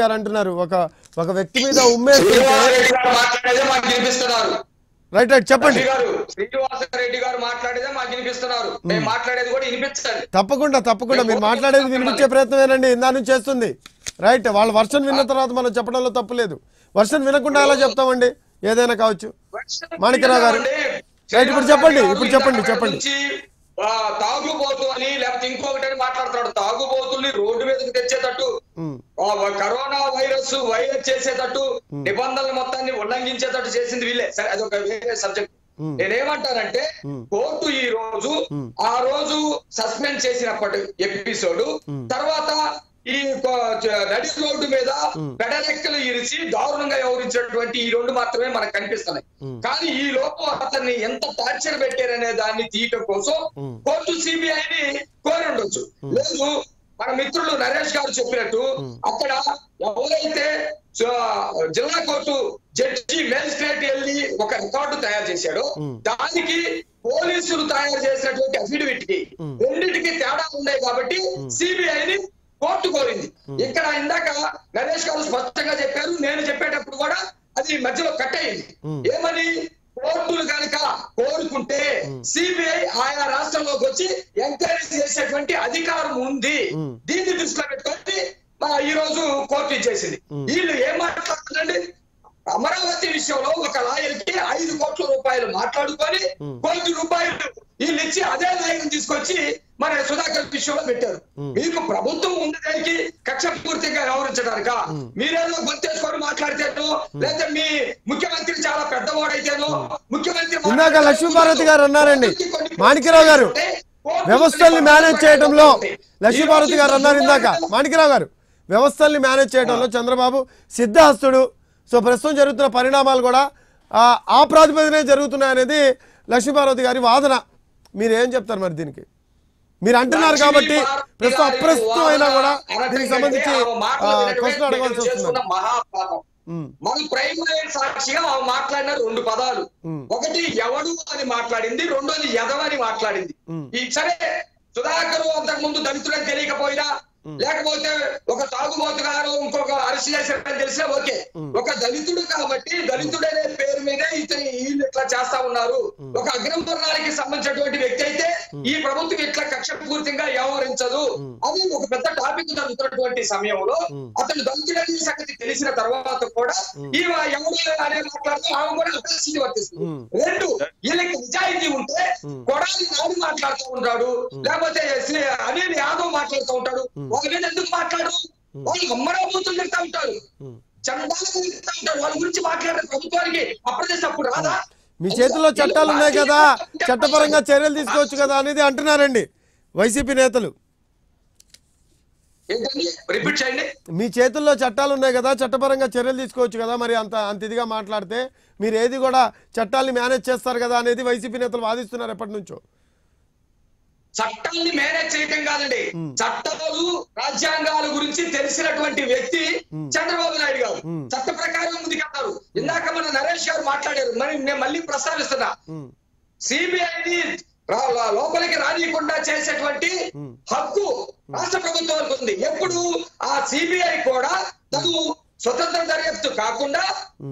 గారు అంటున్నారు ఒక వ్యక్తి మీద ఉమ్మేస్తున్నారు. రైట్ రైట్ చెప్పండి. శ్రీనివాసరెడ్డి గారు మాట్లాడేదే మాకు వినిపిస్తున్నారు. నేను మాట్లాడేది కూడా వినిపించండి. తప్పకుండా తప్పకుండా మీరు మాట్లాడేది వినిపించే ప్రయత్నమేనండి ఇందా నుంచి చేస్తుంది. రైట్, వాళ్ళ వర్షన్ విన్న తర్వాత మనం చెప్పడంలో తప్పు లేదు. వర్షన్ వినకుండా ఎలా చెప్తామండి? ఏదైనా కావచ్చు. మాణిక్యరావు గారు రైట్, ఇప్పుడు చెప్పండి. తాగుబోతు అని లేకపోతే ఇంకొకటి అని మాట్లాడుతున్నాడు. తాగుబోతుల్ని రోడ్డు మీదకి తెచ్చేటట్టు, కరోనా వైరస్ వైరస్ చేసేటట్టు, నిబంధనలు మొత్తాన్ని ఉల్లంఘించేటట్టు చేసింది వీళ్ళే. సరే, అది ఒక వేరే సబ్జెక్ట్. నేనేమంటానంటే కోర్టు ఈ రోజు ఆ రోజు సస్పెండ్ చేసినప్పటి ఎపిసోడ్ తర్వాత ఈ నడి రోడ్డు మీద పెడరెక్కలు ఇరిచి దారుణంగా వ్యవహరించినటువంటి ఈ రెండు మాత్రమే మనకు కనిపిస్తున్నాయి. కానీ ఈ లోపం అతన్ని ఎంత టార్చర్ పెట్టారనే దాన్ని తీయటం కోసం కోర్టు సిబిఐని కోరి ఉండొచ్చు. లేదు, మన మిత్రులు నరేష్ గారు చెప్పినట్టు అక్కడ ఎవరైతే జిల్లా కోర్టు జడ్జి మేజిస్ట్రేట్ వెళ్ళి ఒక రికార్డు తయారు చేశాడో దానికి పోలీసులు తయారు చేసినటువంటి అఫిడవిట్ కి రెండింటికి తేడా ఉన్నాయి కాబట్టి సిబిఐని కోర్టు కోరింది. ఇక్కడ ఇందాక నరేష్ గారు స్పష్టంగా చెప్పారు, నేను చెప్పేటప్పుడు కూడా అది మధ్యలో కట్ అయింది. ఏమని? కోర్టులు కనుక కోరుకుంటే సిబిఐ ఆయా రాష్ట్రంలోకి వచ్చి ఎంక్వైరీ చేసేటువంటి అధికారం ఉంది. దీన్ని దృష్టిలో పెట్టుకొని ఈ రోజు కోర్టు ఇచ్చేసింది. వీళ్ళు ఏం మాట్లాడుతుందండి? అమరావతి విషయంలో ఒక లాయర్కి 5 కోట్ల రూపాయలు మాట్లాడుకొని 1 కోటి రూపాయలు వీళ్ళు ఇచ్చి అదే లాయర్ని తీసుకొచ్చి మన సుధాకర్ విషయంలో పెట్టారు. మీకు ప్రభుత్వం ఉండడానికి కక్ష పూర్తిగా వ్యవహరించడానిక మీరేదో గుర్తేసుకొని మాట్లాడితేనో లేదా మీ ముఖ్యమంత్రి చాలా పెద్దవాడైతేనో ముఖ్యమంత్రి. ఇందాక లక్ష్మీభారతి గారు అన్నారండి, మాణిక్యరావు గారు వ్యవస్థల్ని మేనేజ్ చేయడంలో, లక్ష్మీభారతి గారు అన్నారు ఇందాక, మాణిక్యరావు గారు వ్యవస్థల్ని మేనేజ్ చేయడంలో చంద్రబాబు సిద్ధహస్తుడు. సో ప్రస్తుతం జరుగుతున్న పరిణామాలు కూడా ఆ ప్రాతిపదికనే జరుగుతున్నాయనేది లక్ష్మీభారతి గారి వాదన. మీరు ఏం చెప్తారు మరి దీనికి? మీరు అంటున్నారు కాబట్టి ప్రస్తుతం అప్రస్తుతం అయినా కూడా దీనికి సంబంధించి ప్రశ్న అడగాల్సి వస్తుంది. మన ప్రైమ్ లైన్ సాక్షిగా మాట్లాడిన 2 పదాలు, ఒకటి ఎవడు అని మాట్లాడింది, రెండోది యదవని మాట్లాడింది. సరే, సుధాకర్ అంతకు ముందు దళితులని తెలియకపోయినా లేకపోతే ఒక తాగుబోతుగా ఇంకొక అరెస్ట్ చేశారని తెలిసినా ఓకే, ఒక దళితుడు కాబట్టి దళితుడనే పేరు మీద ఇతని వీళ్ళు ఇట్లా చేస్తా ఉన్నారు. ఒక అగ్రవర్ణానికి సంబంధించినటువంటి వ్యక్తి అయితే ఈ ప్రభుత్వం ఇట్లా కక్ష పూర్తిగా వ్యవహరించదు అని ఒక పెద్ద టాపిక్ జరుగుతున్నటువంటి సమయంలో అతను దళితుడనే సంగతి తెలిసిన తర్వాత కూడా ఈ ఎవరు అనే మాట్లాడుతూ ఆమె కూడా అభివృద్ధి వర్తిస్తుంది. 2, వీళ్ళకి నిజాయితీ ఉంటే కొడాలి నాడు మాట్లాడుతూ ఉంటాడు, లేకపోతే అనిల్ యాదవ్ మాట్లాడుతూ ఉంటాడు. వాళ్ళ మీద ఎందుకు మాట్లాడు? వాళ్ళు అమరాబూతులు తిడతా ఉంటారు, చండాలను తిడతా ఉంటారు. వాళ్ళ గురించి మాట్లాడే ప్రభుత్వానికి అప్రదేశప్పుడు రాదా? మీ చేతుల్లో చట్టాలు ఉన్నాయి కదా, చట్టపరంగా చర్యలు తీసుకోవచ్చు కదా అనేది అంటున్నారండి వైసీపీ నేతలు. రిపీట్ చేయండి. మీ చేతుల్లో చట్టాలు ఉన్నాయి కదా, చట్టపరంగా చర్యలు తీసుకోవచ్చు కదా, మరి అంత ఇదిగా మాట్లాడితే మీరు ఏది కూడా చట్టాలని మేనేజ్ చేస్తారు కదా అనేది వైసీపీ నేతలు వాదిస్తున్నారు ఎప్పటి నుంచో. చట్టాన్ని మేనేజ్ చేయటం కాదండి, చట్టాలు రాజ్యాంగాల గురించి తెలిసినటువంటి వ్యక్తి చంద్రబాబు నాయుడు గారు. చట్ట ప్రకారం ముందుకెళ్తారు. ఇందాక మన నరేష్ గారు మాట్లాడారు, మరి నేను మళ్ళీ ప్రస్తావిస్తున్నా, సిబిఐని లోపలికి రానియకుండా చేసేటువంటి హక్కు రాష్ట్ర ప్రభుత్వానికి ఉంది. ఎప్పుడు ఆ సిబిఐ కూడా తను స్వతంత్ర దర్యాప్తు కాకుండా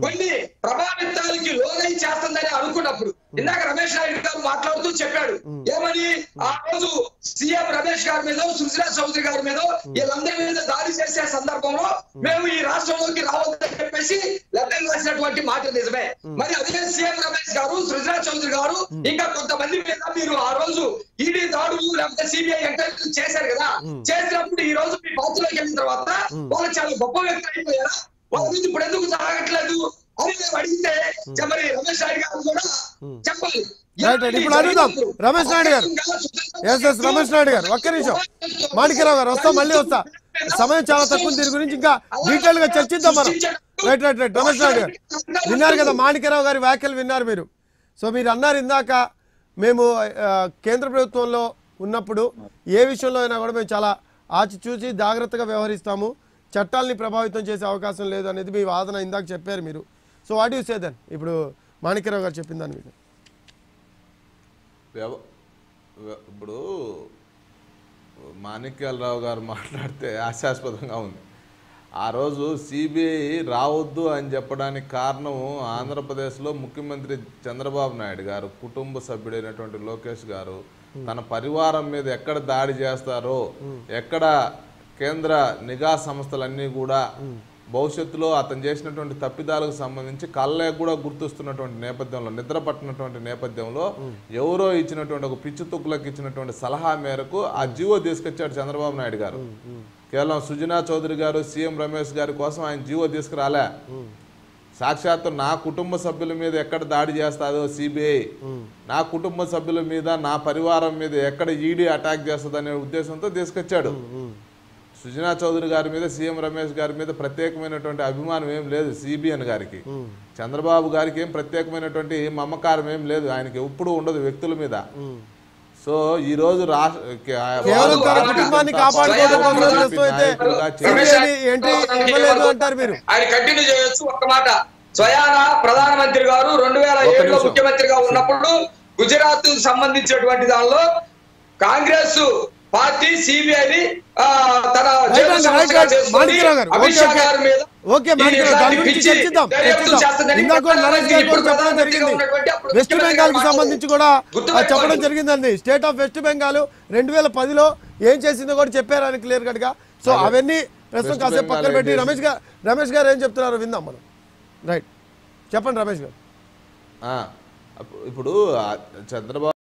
కొన్ని ప్రభావితాలకి లోనై చేస్తుందని అనుకున్నప్పుడు ఇందాక రమేష్ నాయుడు గారు మాట్లాడుతూ చెప్పాడు. ఏమని? ఆ రోజు సీఎం రమేష్ గారి మీద, సుజనా చౌదరి గారి మీద, వీళ్ళందరి మీద దాడి చేసే సందర్భంలో మేము ఈ రాష్ట్రంలోకి రావద్దని చెప్పేసి లెటర్ రాసినటువంటి మాట నిజమే. మరి అదే సీఎం రమేష్ గారు, సుజనా చౌదరి గారు, ఇంకా కొంతమంది మీద మీరు ఆ రోజు ఈడీ దాడులు లేకపోతే సిబిఐ ఎంక్వైరీ చేశారు కదా. చేసినప్పుడు ఈ రోజు మీ పార్టీలోకి వెళ్ళిన తర్వాత వాళ్ళు చాలా గొప్ప వ్యక్తులు అయిపోయారా? వాళ్ళ మీద ఇప్పుడు ఎందుకు సాగట్లేదు అని మేము అడిగితే మరి రమేష్ నాయుడు గారు కూడా చెప్పాలి. ఇప్పుడు అడుగుదాం రమేష్ నాయుడు గారు. రమేష్ నాయుడు గారు ఒక్క నిమిషం, మాణిక్యరావు గారు వస్తా, మళ్ళీ వస్తా, సమయం చాలా తక్కువ. దీని గురించి ఇంకా డీటెయిల్ గా చర్చిద్దాం మనం. Right right right Ramesh Naidu గారు విన్నారు కదా, మాణిక్యరావు గారి వ్యాఖ్యలు విన్నారు మీరు. సో మీరు అన్నారు ఇందాక, మేము కేంద్ర ప్రభుత్వంలో ఉన్నప్పుడు ఏ విషయంలో అయినా కూడా మేము చాలా ఆచిచూసి జాగ్రత్తగా వ్యవహరిస్తాము, చట్టాలని ప్రభావితం చేసే అవకాశం లేదు అనేది మీ వాదన ఇందాక చెప్పారు మీరు. So what you say then? ఇప్పుడు మాణిక్యరావు గారు చెప్పిన దాని మీద. ఇప్పుడు మాణిక్యరావు గారు మాట్లాడితే హాస్యాస్పదంగా ఉంది. ఆ రోజు సిబిఐ రావద్దు అని చెప్పడానికి కారణం ఆంధ్రప్రదేశ్లో ముఖ్యమంత్రి చంద్రబాబు నాయుడు గారు కుటుంబ సభ్యుడైనటువంటి లోకేష్ గారు తన పరివారం మీద ఎక్కడ దాడి చేస్తారో, ఎక్కడ కేంద్ర నిఘా సంస్థలన్నీ కూడా భవిష్యత్తులో అతను చేసినటువంటి తప్పిదాలకు సంబంధించి కళ్ళ కూడా గుర్తుస్తున్నటువంటి నేపథ్యంలో, నిద్ర పట్టినటువంటి నేపథ్యంలో ఎవరో ఇచ్చినటువంటి ఒక పిచ్చి తుక్కులకు ఇచ్చినటువంటి సలహా మేరకు ఆ జీవో తీసుకొచ్చాడు చంద్రబాబు నాయుడు గారు. కేవలం సుజనా చౌదరి గారు, సీఎం రమేష్ గారి కోసం ఆయన జీవో తీసుకురాలే. సాక్షాత్తు నా కుటుంబ సభ్యుల మీద ఎక్కడ దాడి చేస్తుందో సిబిఐ, నా కుటుంబ సభ్యుల మీద, నా పరివారం మీద ఎక్కడ ఈడీ అటాక్ చేస్తుందనే ఉద్దేశంతో తీసుకొచ్చాడు. సుజనా చౌదరి గారి మీద, సీఎం రమేష్ గారి మీద ప్రత్యేకమైనటువంటి అభిమానం ఏం లేదు సిబిఎన్ గారికి. చంద్రబాబు గారికి ఏం ప్రత్యేకమైనటువంటి మమకారం ఏం లేదు, ఆయనకి ఎప్పుడు ఉండదు వ్యక్తుల మీద. సో ఈ రోజు స్వయాన ప్రధానమంత్రి గారు 2007లో ముఖ్యమంత్రిగా ఉన్నప్పుడు గుజరాత్ సంబంధించినటువంటి దానిలో కాంగ్రెస్ పార్టీ సిబిఐని తన అమిత్ షా గారి మీద వెస్ట్ బెంగాల్ కి సంబంధించి కూడా చెప్పడం జరిగిందండి. స్టేట్ ఆఫ్ వెస్ట్ బెంగాల్ 2010లో ఏం చేసిందో కూడా చెప్పారు అని క్లియర్ కట్ గా. సో అవన్నీ ప్రస్తుతం కాసేపు పక్కన పెట్టి రమేష్ గారు ఏం చెప్తున్నారు విందాం మనం. రైట్, చెప్పండి రమేష్ గారు. ఇప్పుడు చంద్రబాబు